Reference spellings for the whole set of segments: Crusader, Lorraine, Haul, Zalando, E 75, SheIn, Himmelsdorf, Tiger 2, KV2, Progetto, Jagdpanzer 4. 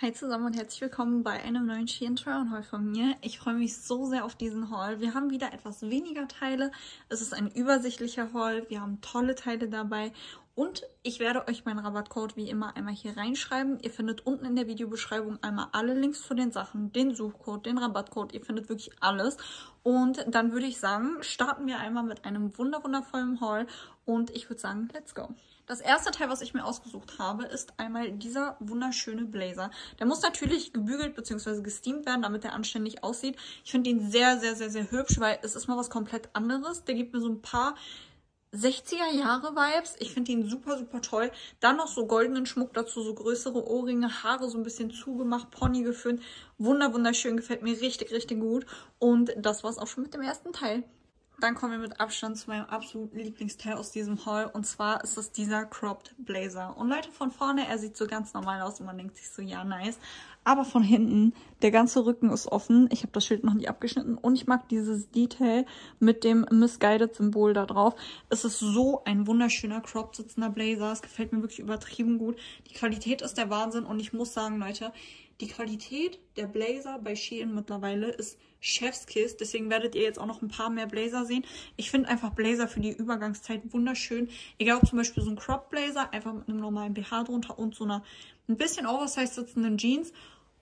Hi zusammen und herzlich willkommen bei einem neuen SheIn Try On Haul von mir. Ich freue mich so sehr auf diesen Haul. Wir haben wieder etwas weniger Teile. Es ist ein übersichtlicher Haul. Wir haben tolle Teile dabei. Und ich werde euch meinen Rabattcode wie immer einmal hier reinschreiben. Ihr findet unten in der Videobeschreibung einmal alle Links zu den Sachen, den Suchcode, den Rabattcode. Ihr findet wirklich alles. Und dann würde ich sagen, starten wir einmal mit einem wundervollen Haul. Und ich würde sagen, let's go. Das erste Teil, was ich mir ausgesucht habe, ist einmal dieser wunderschöne Blazer. Der muss natürlich gebügelt bzw. gesteamt werden, damit er anständig aussieht. Ich finde ihn sehr hübsch, weil es ist mal was komplett anderes. Der gibt mir so ein paar 60er-Jahre-Vibes. Ich finde ihn super toll. Dann noch so goldenen Schmuck dazu, so größere Ohrringe, Haare so ein bisschen zugemacht, Pony geföhnt. Wunderschön, gefällt mir richtig gut. Und das war es auch schon mit dem ersten Teil. Dann kommen wir mit Abstand zu meinem absoluten Lieblingsteil aus diesem Haul. Und zwar ist es dieser Cropped Blazer. Und Leute, von vorne, er sieht so ganz normal aus und man denkt sich so, ja, nice. Aber von hinten, der ganze Rücken ist offen. Ich habe das Schild noch nicht abgeschnitten. Und ich mag dieses Detail mit dem Misguided-Symbol da drauf. Es ist so ein wunderschöner Cropped sitzender Blazer. Es gefällt mir wirklich übertrieben gut. Die Qualität ist der Wahnsinn. Und ich muss sagen, Leute, die Qualität der Blazer bei SheIn mittlerweile ist Chefskiss, deswegen werdet ihr jetzt auch noch ein paar mehr Blazer sehen. Ich finde einfach Blazer für die Übergangszeit wunderschön. Egal ob zum Beispiel so ein Crop Blazer, einfach mit einem normalen BH drunter und so einer ein bisschen oversized sitzenden Jeans.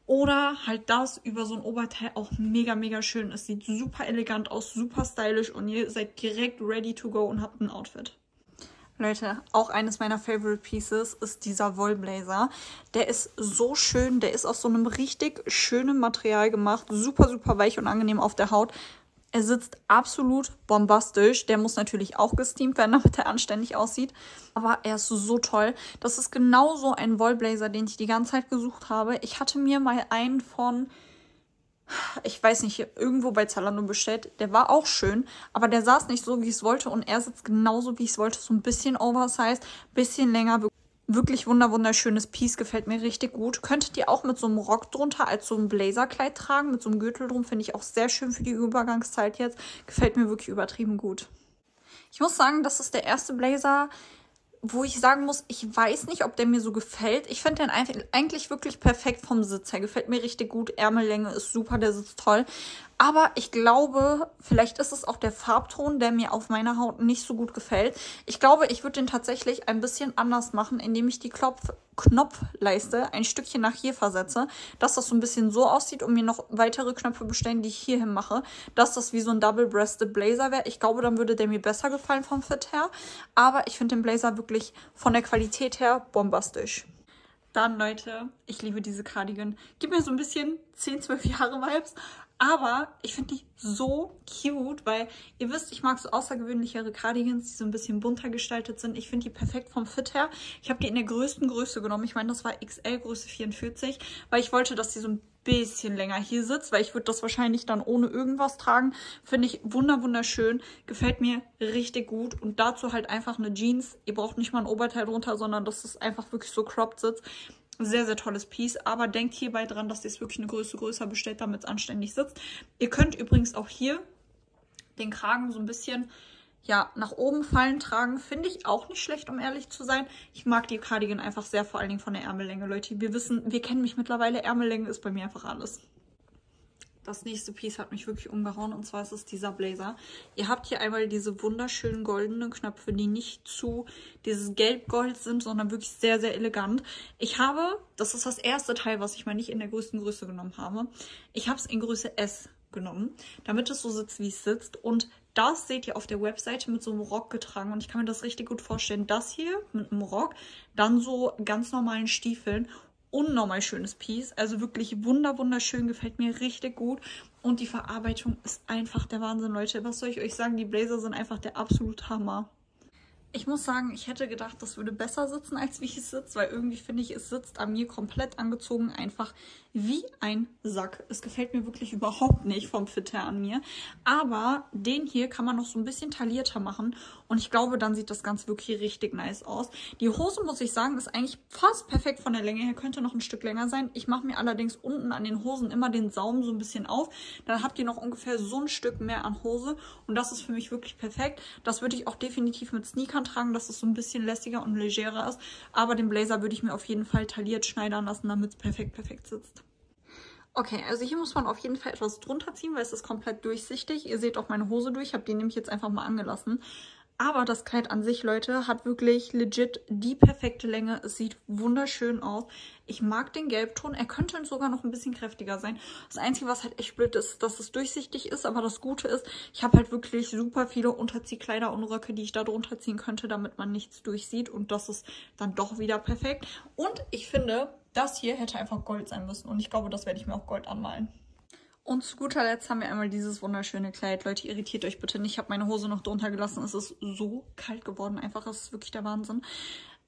Oder halt das über so ein Oberteil, auch mega schön. Es sieht super elegant aus, super stylisch und ihr seid direkt ready to go und habt ein Outfit. Leute, auch eines meiner Favorite Pieces ist dieser Wollblazer. Der ist so schön, der ist aus so einem richtig schönen Material gemacht. Super weich und angenehm auf der Haut. Er sitzt absolut bombastisch. Der muss natürlich auch gesteamt werden, damit er anständig aussieht. Aber er ist so toll. Das ist genau so ein Wollblazer, den ich die ganze Zeit gesucht habe. Ich hatte mir mal einen von, ich weiß nicht, irgendwo bei Zalando bestellt. Der war auch schön, aber der saß nicht so, wie ich es wollte. Und er sitzt genauso, wie ich es wollte. So ein bisschen oversized, bisschen länger. Wirklich wunderschönes Piece, gefällt mir richtig gut. Könntet ihr auch mit so einem Rock drunter als so einem Blazerkleid tragen. Mit so einem Gürtel drum finde ich auch sehr schön für die Übergangszeit jetzt. Gefällt mir wirklich übertrieben gut. Ich muss sagen, das ist der erste Blazer, wo ich sagen muss, ich weiß nicht, ob der mir so gefällt. Ich finde den eigentlich wirklich perfekt vom Sitz her. Gefällt mir richtig gut. Ärmellänge ist super, der sitzt toll. Aber ich glaube, vielleicht ist es auch der Farbton, der mir auf meiner Haut nicht so gut gefällt. Ich glaube, ich würde den tatsächlich ein bisschen anders machen, indem ich die Knopfleiste ein Stückchen nach hier versetze, dass das so ein bisschen so aussieht und mir noch weitere Knöpfe bestellen, die ich hierhin mache, dass das wie so ein Double-Breasted Blazer wäre. Ich glaube, dann würde der mir besser gefallen vom Fit her. Aber ich finde den Blazer wirklich von der Qualität her bombastisch. Dann, Leute, ich liebe diese Cardigan. Gib mir so ein bisschen 10, 12 Jahre Vibes. Aber ich finde die so cute, weil ihr wisst, ich mag so außergewöhnlichere Cardigans, die so ein bisschen bunter gestaltet sind. Ich finde die perfekt vom Fit her. Ich habe die in der größten Größe genommen. Ich meine, das war XL Größe 44, weil ich wollte, dass die so ein bisschen länger hier sitzt, weil ich würde das wahrscheinlich dann ohne irgendwas tragen. Finde ich wunderschön, gefällt mir richtig gut und dazu halt einfach eine Jeans. Ihr braucht nicht mal ein Oberteil drunter, sondern dass es einfach wirklich so cropped sitzt. Sehr tolles Piece, aber denkt hierbei dran, dass ihr es wirklich eine Größe größer bestellt, damit es anständig sitzt. Ihr könnt übrigens auch hier den Kragen so ein bisschen, ja, nach oben fallen tragen. Finde ich auch nicht schlecht, um ehrlich zu sein. Ich mag die Cardigan einfach sehr, vor allen Dingen von der Ärmellänge, Leute. Wir kennen mich mittlerweile, Ärmellänge ist bei mir einfach alles. Das nächste Piece hat mich wirklich umgehauen und zwar ist es dieser Blazer. Ihr habt hier einmal diese wunderschönen goldenen Knöpfe, die nicht zu dieses Gelb-Gold sind, sondern wirklich sehr elegant. Ich habe, das ist das erste Teil, was ich mal nicht in der größten Größe genommen habe. Ich habe es in Größe S genommen, damit es so sitzt, wie es sitzt. Und das seht ihr auf der Webseite mit so einem Rock getragen. Und ich kann mir das richtig gut vorstellen. Das hier mit einem Rock, dann so ganz normalen Stiefeln. Unnormal schönes Piece, also wirklich wunderschön, gefällt mir richtig gut und die Verarbeitung ist einfach der Wahnsinn, Leute. Was soll ich euch sagen, die Blazer sind einfach der absolute Hammer. Ich muss sagen, ich hätte gedacht, das würde besser sitzen, als wie es sitzt, weil irgendwie finde ich, es sitzt an mir komplett angezogen einfach wie ein Sack. Es gefällt mir wirklich überhaupt nicht vom Fit her an mir, aber den hier kann man noch so ein bisschen taillierter machen und ich glaube, dann sieht das Ganze wirklich richtig nice aus. Die Hose, muss ich sagen, ist eigentlich fast perfekt von der Länge her, könnte noch ein Stück länger sein. Ich mache mir allerdings unten an den Hosen immer den Saum so ein bisschen auf, dann habt ihr noch ungefähr so ein Stück mehr an Hose und das ist für mich wirklich perfekt. Das würde ich auch definitiv mit Sneakern tragen, dass es so ein bisschen lässiger und legerer ist. Aber den Blazer würde ich mir auf jeden Fall tailliert schneidern lassen, damit es perfekt sitzt. Okay, also hier muss man auf jeden Fall etwas drunter ziehen, weil es ist komplett durchsichtig. Ihr seht auch meine Hose durch, ich habe die nämlich jetzt einfach mal angelassen. Aber das Kleid an sich, Leute, hat wirklich legit die perfekte Länge. Es sieht wunderschön aus. Ich mag den Gelbton. Er könnte sogar noch ein bisschen kräftiger sein. Das Einzige, was halt echt blöd ist, dass es durchsichtig ist. Aber das Gute ist, ich habe halt wirklich super viele Unterziehkleider und Röcke, die ich da drunter ziehen könnte, damit man nichts durchsieht. Und das ist dann doch wieder perfekt. Und ich finde, das hier hätte einfach Gold sein müssen. Und ich glaube, das werde ich mir auch Gold anmalen. Und zu guter Letzt haben wir einmal dieses wunderschöne Kleid. Leute, irritiert euch bitte nicht. Ich habe meine Hose noch drunter gelassen. Es ist so kalt geworden. Einfach, es ist wirklich der Wahnsinn.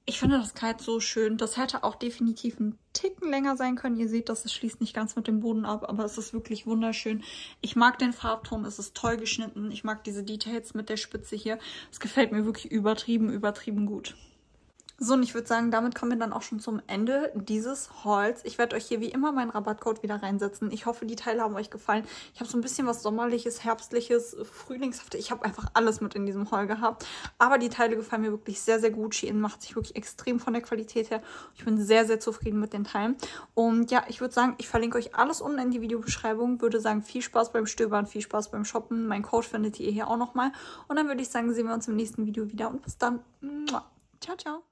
Ich finde das Kleid so schön. Das hätte auch definitiv einen Ticken länger sein können. Ihr seht, dass es schließt nicht ganz mit dem Boden ab, aber es ist wirklich wunderschön. Ich mag den Farbton. Es ist toll geschnitten. Ich mag diese Details mit der Spitze hier. Es gefällt mir wirklich übertrieben gut. So, und ich würde sagen, damit kommen wir dann auch schon zum Ende dieses Hauls. Ich werde euch hier wie immer meinen Rabattcode wieder reinsetzen. Ich hoffe, die Teile haben euch gefallen. Ich habe so ein bisschen was Sommerliches, Herbstliches, Frühlingshaftes. Ich habe einfach alles mit in diesem Haul gehabt. Aber die Teile gefallen mir wirklich sehr gut. SheIn macht sich wirklich extrem von der Qualität her. Ich bin sehr zufrieden mit den Teilen. Und ja, ich würde sagen, ich verlinke euch alles unten in die Videobeschreibung. Würde sagen, viel Spaß beim Stöbern, viel Spaß beim Shoppen. Mein Code findet ihr hier auch nochmal. Und dann würde ich sagen, sehen wir uns im nächsten Video wieder. Und bis dann. Ciao.